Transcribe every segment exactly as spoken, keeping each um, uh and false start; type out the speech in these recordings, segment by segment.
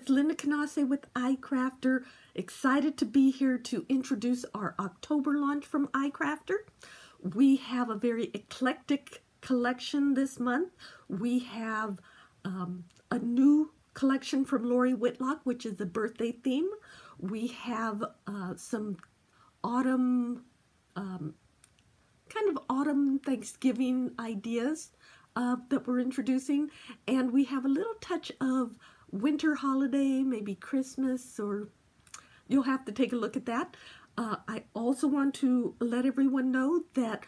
it's Linda Canasse with iCrafter. Excited to be here to introduce our October launch from iCrafter. We have a very eclectic collection this month. We have um, a new collection from Lori Whitlock, which is the birthday theme. We have uh, some autumn, um, kind of autumn Thanksgiving ideas uh, that we're introducing, and we have a little touch of winter holiday, maybe Christmas, or you'll have to take a look at that. Uh, I also want to let everyone know that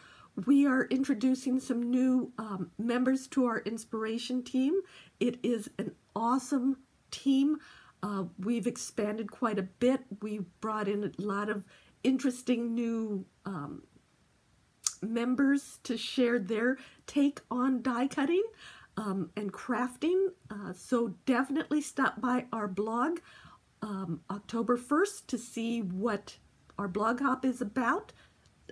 we are introducing some new um, members to our inspiration team. It is an awesome team. Uh, we've expanded quite a bit. We brought in a lot of interesting new um, members to share their take on die cutting um, and crafting. Uh, so definitely stop by our blog um, October first to see what our blog hop is about.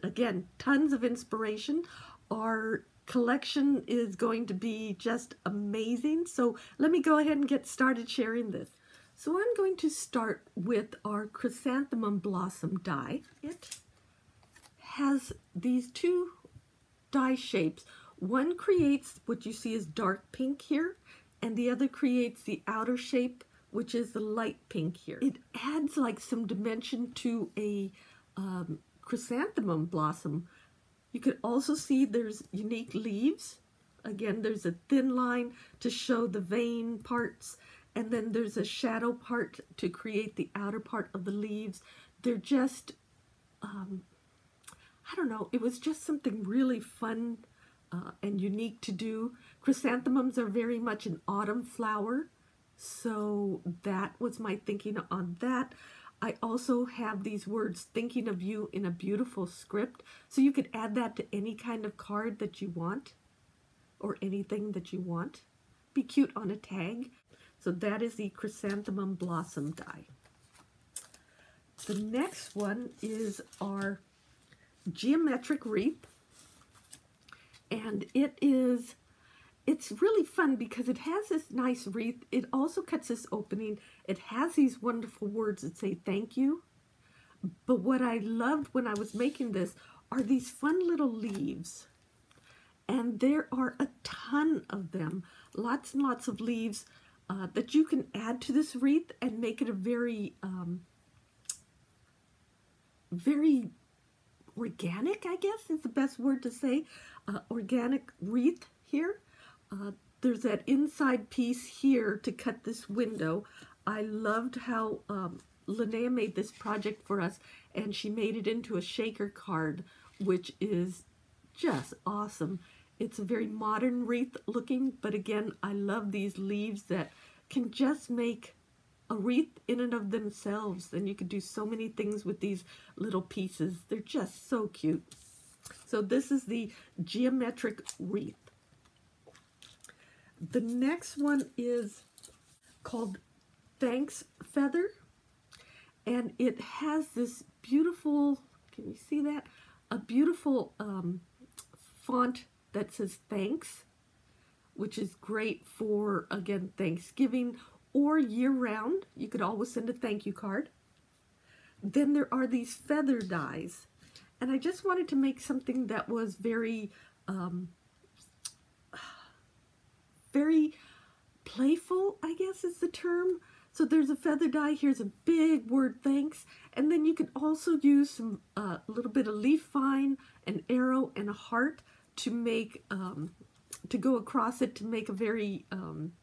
Again, tons of inspiration. Our collection is going to be just amazing. So let me go ahead and get started sharing this. So I'm going to start with our Chrysanthemum Blossom die. It has these two die shapes. One creates what you see as dark pink here, and the other creates the outer shape, which is the light pink here. It adds like some dimension to a um, chrysanthemum blossom. You can also see there's unique leaves. Again, there's a thin line to show the vein parts, and then there's a shadow part to create the outer part of the leaves. They're just, um, I don't know, it was just something really fun uh, and unique to do. Chrysanthemums are very much an autumn flower, so that was my thinking on that. I also have these words, thinking of you, in a beautiful script. So you could add that to any kind of card that you want or anything that you want. Be cute on a tag. So that is the Chrysanthemum Blossom die. The next one is our Geometric Wreath. And it is, it's really fun because it has this nice wreath. It also cuts this opening. It has these wonderful words that say thank you. But what I loved when I was making this are these fun little leaves. And there are a ton of them. Lots and lots of leaves uh, that you can add to this wreath and make it a very, um, very organic, I guess is the best word to say. Uh, organic wreath here. Uh, there's that inside piece here to cut this window. I loved how um, Linnea made this project for us, and she made it into a shaker card, which is just awesome. It's a very modern wreath looking, but again, I love these leaves that can just make a wreath in and of themselves, and you can do so many things with these little pieces. They're just so cute. So this is the Geometric Wreath. The next one is called Thanks Feather, and it has this beautiful, can you see that? A beautiful um, font that says thanks, which is great for, again, Thanksgiving or year-round. You could always send a thank you card. Then there are these feather dies, and I just wanted to make something that was very... Um, very playful, I guess is the term. So there's a feather die, here's a big word thanks, and then you can also use some a uh, little bit of leaf vine, an arrow, and a heart to make um, to go across it to make a very um,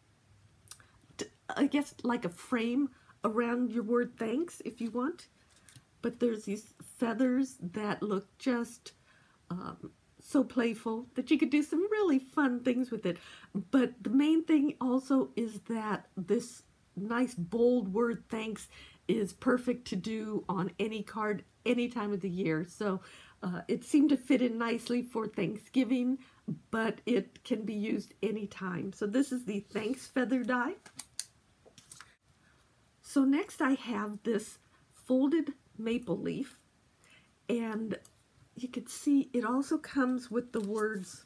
to, I guess like a frame around your word thanks if you want. But there's these feathers that look just um, so playful that you could do some really fun things with it. But the main thing also is that this nice bold word thanks is perfect to do on any card any time of the year. So uh, it seemed to fit in nicely for Thanksgiving, but it can be used anytime. So this is the Thanks Feather die. So next I have this folded maple leaf, and you can see it also comes with the words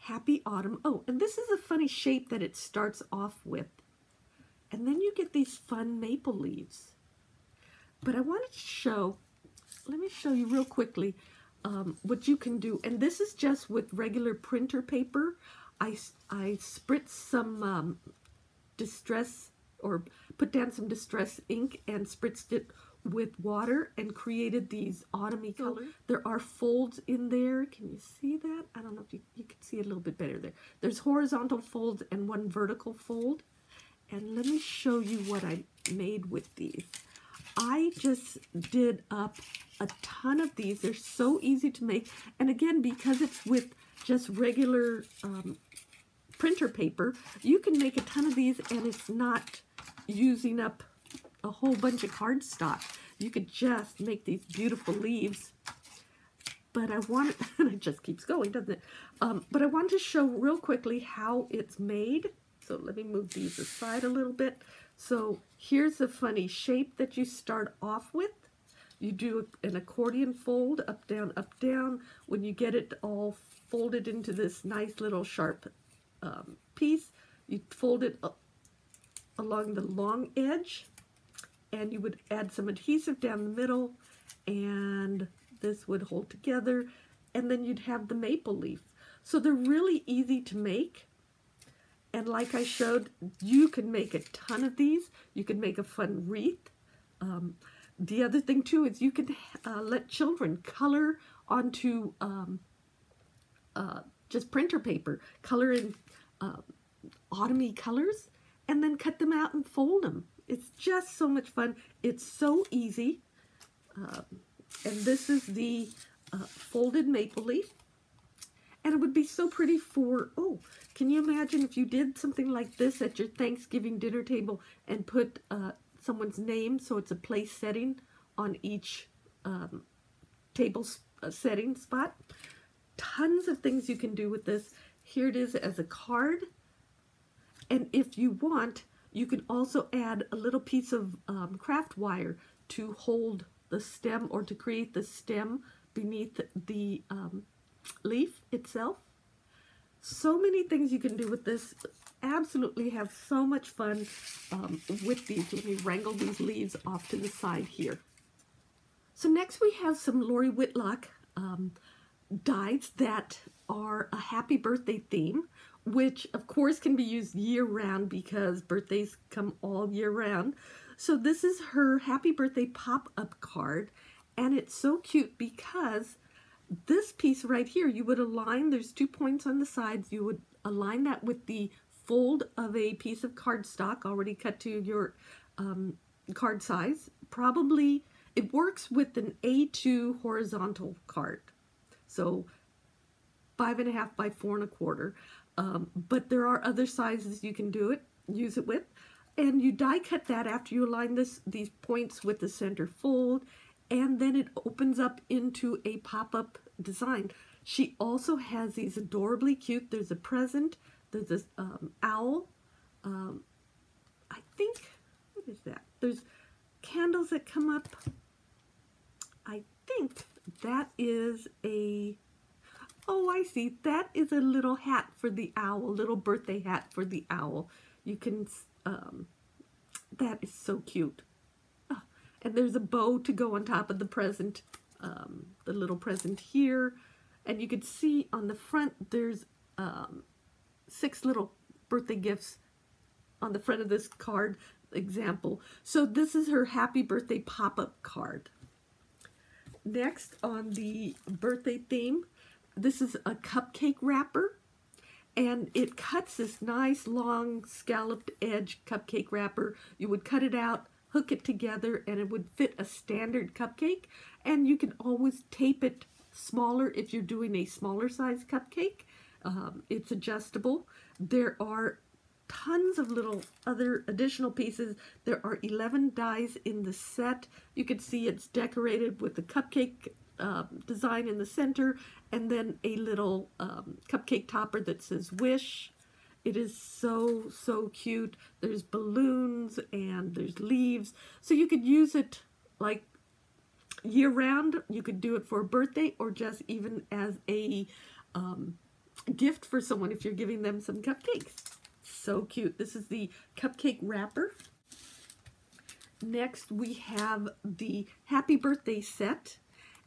Happy Autumn. Oh, and this is a funny shape that it starts off with. And then you get these fun maple leaves. But I wanted to show, let me show you real quickly um, what you can do. And this is just with regular printer paper. I, I spritz some um, distress, or put down some distress ink and spritzed it with water and created these autumny colors. There are folds in there. Can you see that? I don't know if you, you can see it a little bit better there. There's horizontal folds and one vertical fold. And let me show you what I made with these. I just did up a ton of these. They're so easy to make. And again, because it's with just regular um, printer paper, you can make a ton of these and it's not using up a whole bunch of cardstock. You could just make these beautiful leaves. But I wanted, and it just keeps going, doesn't it? Um, but I wanted to show real quickly how it's made. So let me move these aside a little bit. So here's a funny shape that you start off with. You do an accordion fold, up, down, up, down. When you get it all folded into this nice little sharp um, piece, you fold it up along the long edge, and you would add some adhesive down the middle, and this would hold together, and then you'd have the maple leaf. So they're really easy to make. And like I showed, you can make a ton of these. You can make a fun wreath. Um, the other thing, too, is you can uh, let children color onto um, uh, just printer paper, color in uh, autumny colors, and then cut them out and fold them. It's just so much fun. It's so easy. Um, and this is the uh, folded maple leaf. And it would be so pretty for, oh, can you imagine if you did something like this at your Thanksgiving dinner table and put uh, someone's name, so it's a place setting on each um, table uh, setting spot. Tons of things you can do with this. Here it is as a card. And if you want, you can also add a little piece of um, craft wire to hold the stem, or to create the stem beneath the um, leaf itself. So many things you can do with this. Absolutely have so much fun um, with these. Let me wrangle these leaves off to the side here. So next we have some Lori Whitlock um, dies that are a happy birthday theme, which of course can be used year-round because birthdays come all year-round. So this is her happy birthday pop-up card, and it's so cute because this piece right here, you would align, there's two points on the sides, you would align that with the fold of a piece of cardstock already cut to your um, card size. Probably, it works with an A two horizontal card, so five and a half by four and a quarter, um, but there are other sizes you can do it, use it with, and you die cut that after you align this these points with the center fold, and then it opens up into a pop-up design. She also has these adorably cute, there's a present, there's this um, owl, um, I think, what is that? There's candles that come up. I think that is a, oh, I see, that is a little hat for the owl, a little birthday hat for the owl. You can, um, that is so cute. And there's a bow to go on top of the present, um, the little present here. And you can see on the front, there's um, six little birthday gifts on the front of this card example. So this is her happy birthday pop-up card. Next on the birthday theme, this is a cupcake wrapper. And it cuts this nice, long, scalloped edge cupcake wrapper. You would cut it out, hook it together, and it would fit a standard cupcake, and you can always tape it smaller if you're doing a smaller size cupcake. Um, it's adjustable. There are tons of little other additional pieces. There are eleven dies in the set. You can see it's decorated with the cupcake uh, design in the center, and then a little um, cupcake topper that says wish. It is so, so cute. There's balloons and there's leaves. So you could use it like year round. You could do it for a birthday, or just even as a um, gift for someone if you're giving them some cupcakes. so cute. This is the cupcake wrapper. Next we have the Happy Birthday set,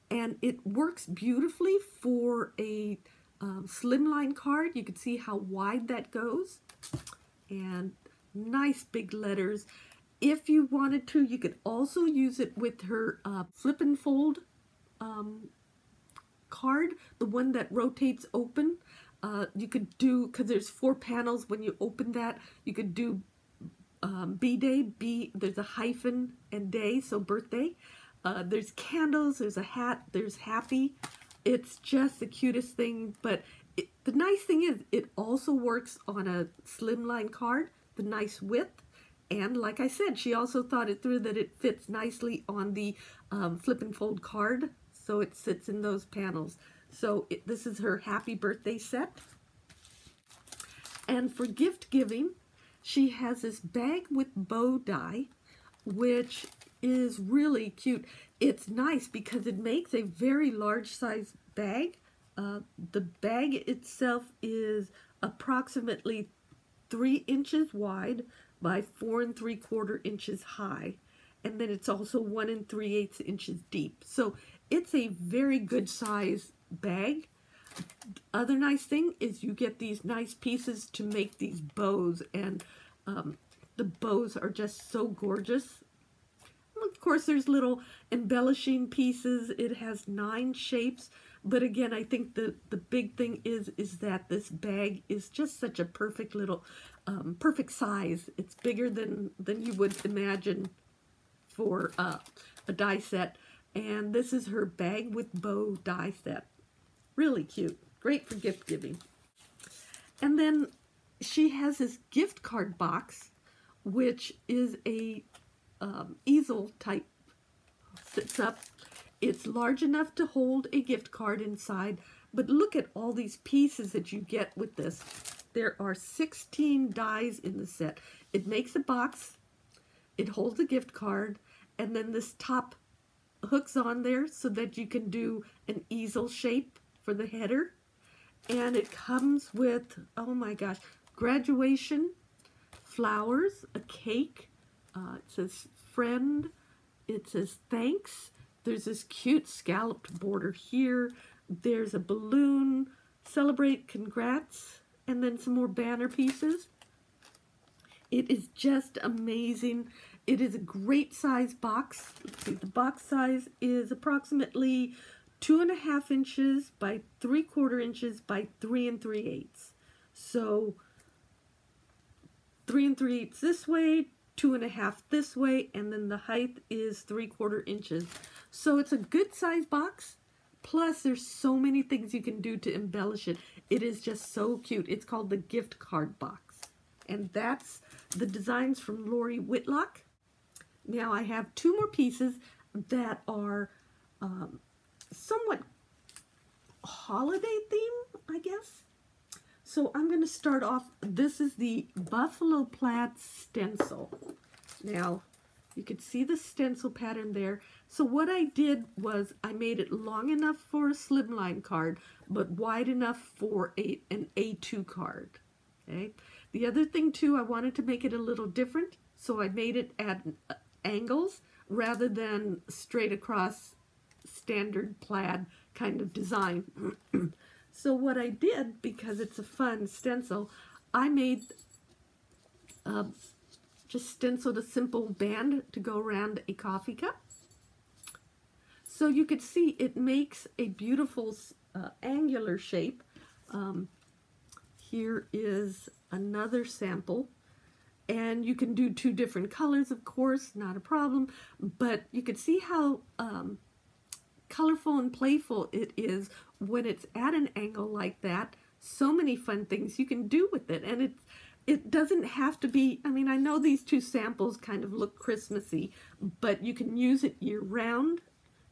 and it works beautifully for a um, slimline card. You can see how wide that goes, and nice big letters. If you wanted to, you could also use it with her uh, flip and fold um, card, the one that rotates open. Uh, you could do, because there's four panels, when you open that, you could do um, B-Day, B, there's a hyphen and day, so birthday. Uh, there's candles, there's a hat, there's happy. It's just the cutest thing, but it, the nice thing is it also works on a slimline card, the nice width. And like I said, she also thought it through that it fits nicely on the um, flip and fold card, so it sits in those panels. So it, this is her Happy Birthday set. And for gift giving, she has this bag with bow dye, which is really cute. It's nice because it makes a very large size bag. Uh, the bag itself is approximately three inches wide by four and three quarter inches high, and then it's also one and three eighths inches deep. So it's a very good size bag. Other nice thing is you get these nice pieces to make these bows, and um, the bows are just so gorgeous. Of course, there's little embellishing pieces. It has nine shapes, but again, I think the the big thing is is that this bag is just such a perfect little um, perfect size. It's bigger than than you would imagine for uh, a die set. And this is her bag with bow die set. Really cute, great for gift giving. And then she has this gift card box, which is a um, easel type, sits up. It's large enough to hold a gift card inside, but look at all these pieces that you get with this. There are sixteen dies in the set. It makes a box, it holds a gift card, and then this top hooks on there so that you can do an easel shape for the header. And it comes with, oh my gosh, graduation, flowers, a cake, uh, it says friend, it says thanks, there's this cute scalloped border here, there's a balloon, celebrate, congrats, and then some more banner pieces. It is just amazing. It is a great size box. Let's see, the box size is approximately two and a half inches by three quarter inches by three and three eighths. So three and three eighths this way, two and a half this way, and then the height is three quarter inches. So it's a good size box. Plus, there's so many things you can do to embellish it. It is just so cute. It's called the gift card box. And that's the designs from Lori Whitlock. Now I have two more pieces that are um, somewhat holiday theme, I guess. So I'm going to start off. This is the Buffalo Plaid stencil. Now you can see the stencil pattern there. So what I did was I made it long enough for a slimline card, but wide enough for a, an A two card. Okay. The other thing too, I wanted to make it a little different, so I made it at angles rather than straight across standard plaid kind of design. So what I did, because it's a fun stencil, I made uh, just stenciled a simple band to go around a coffee cup. So you could see it makes a beautiful uh, angular shape. Um, Here is another sample, and you can do two different colors, of course, not a problem, but you can see how um, colorful and playful it is when it's at an angle like that. So many fun things you can do with it, and it, it doesn't have to be, I mean, I know these two samples kind of look Christmassy, but you can use it year-round.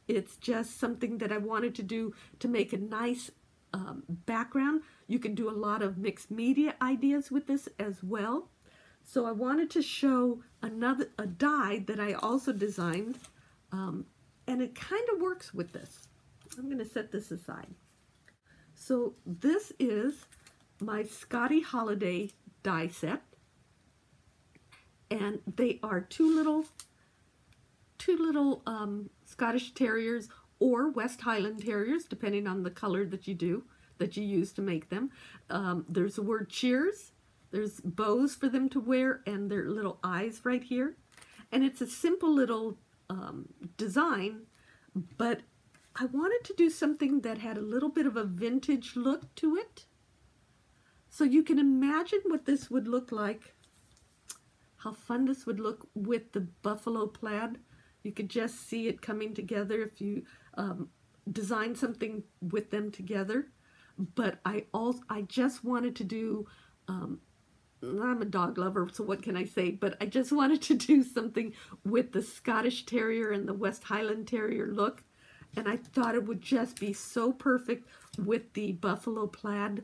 It's just something that I wanted to do to make a nice Um, background. You can do a lot of mixed media ideas with this as well. So I wanted to show another a die that I also designed, um, and it kind of works with this. I'm going to set this aside. So this is my Scotty Holiday die set, and they are two little two little um, Scottish Terriers or West Highland Terriers, depending on the color that you do, that you use to make them. Um, there's the word cheers, there's bows for them to wear, and their little eyes right here. And it's a simple little um, design, but I wanted to do something that had a little bit of a vintage look to it. So you can imagine what this would look like, how fun this would look with the buffalo plaid. You could just see it coming together if you um, design something with them together. But I also, I just wanted to do, um, I'm a dog lover, so what can I say? But I just wanted to do something with the Scottish Terrier and the West Highland Terrier look. And I thought it would just be so perfect with the buffalo plaid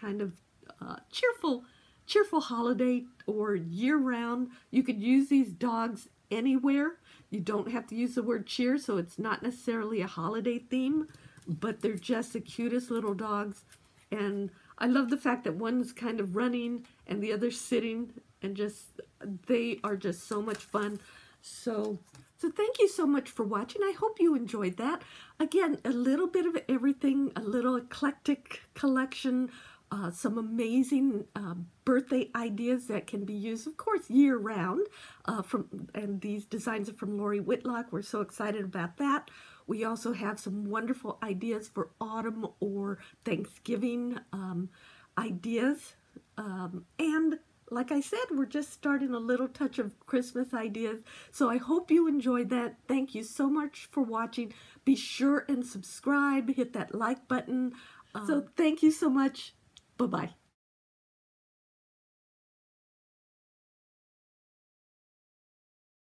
kind of uh, cheerful, cheerful holiday or year-round. You could use these dogs anywhere. You don't have to use the word cheer, so it's not necessarily a holiday theme, but they're just the cutest little dogs. And I love the fact that one's kind of running and the other's sitting, and just, they are just so much fun. So, so thank you so much for watching. I hope you enjoyed that. Again, a little bit of everything, a little eclectic collection, uh, some amazing uh, birthday ideas that can be used, of course, year round. Uh, from and these designs are from Lori Whitlock. We're so excited about that. We also have some wonderful ideas for autumn or Thanksgiving um, ideas. Um, and like I said, we're just starting a little touch of Christmas ideas. So I hope you enjoyed that. Thank you so much for watching. Be sure and subscribe. Hit that like button. Um, so thank you so much. Bye-bye.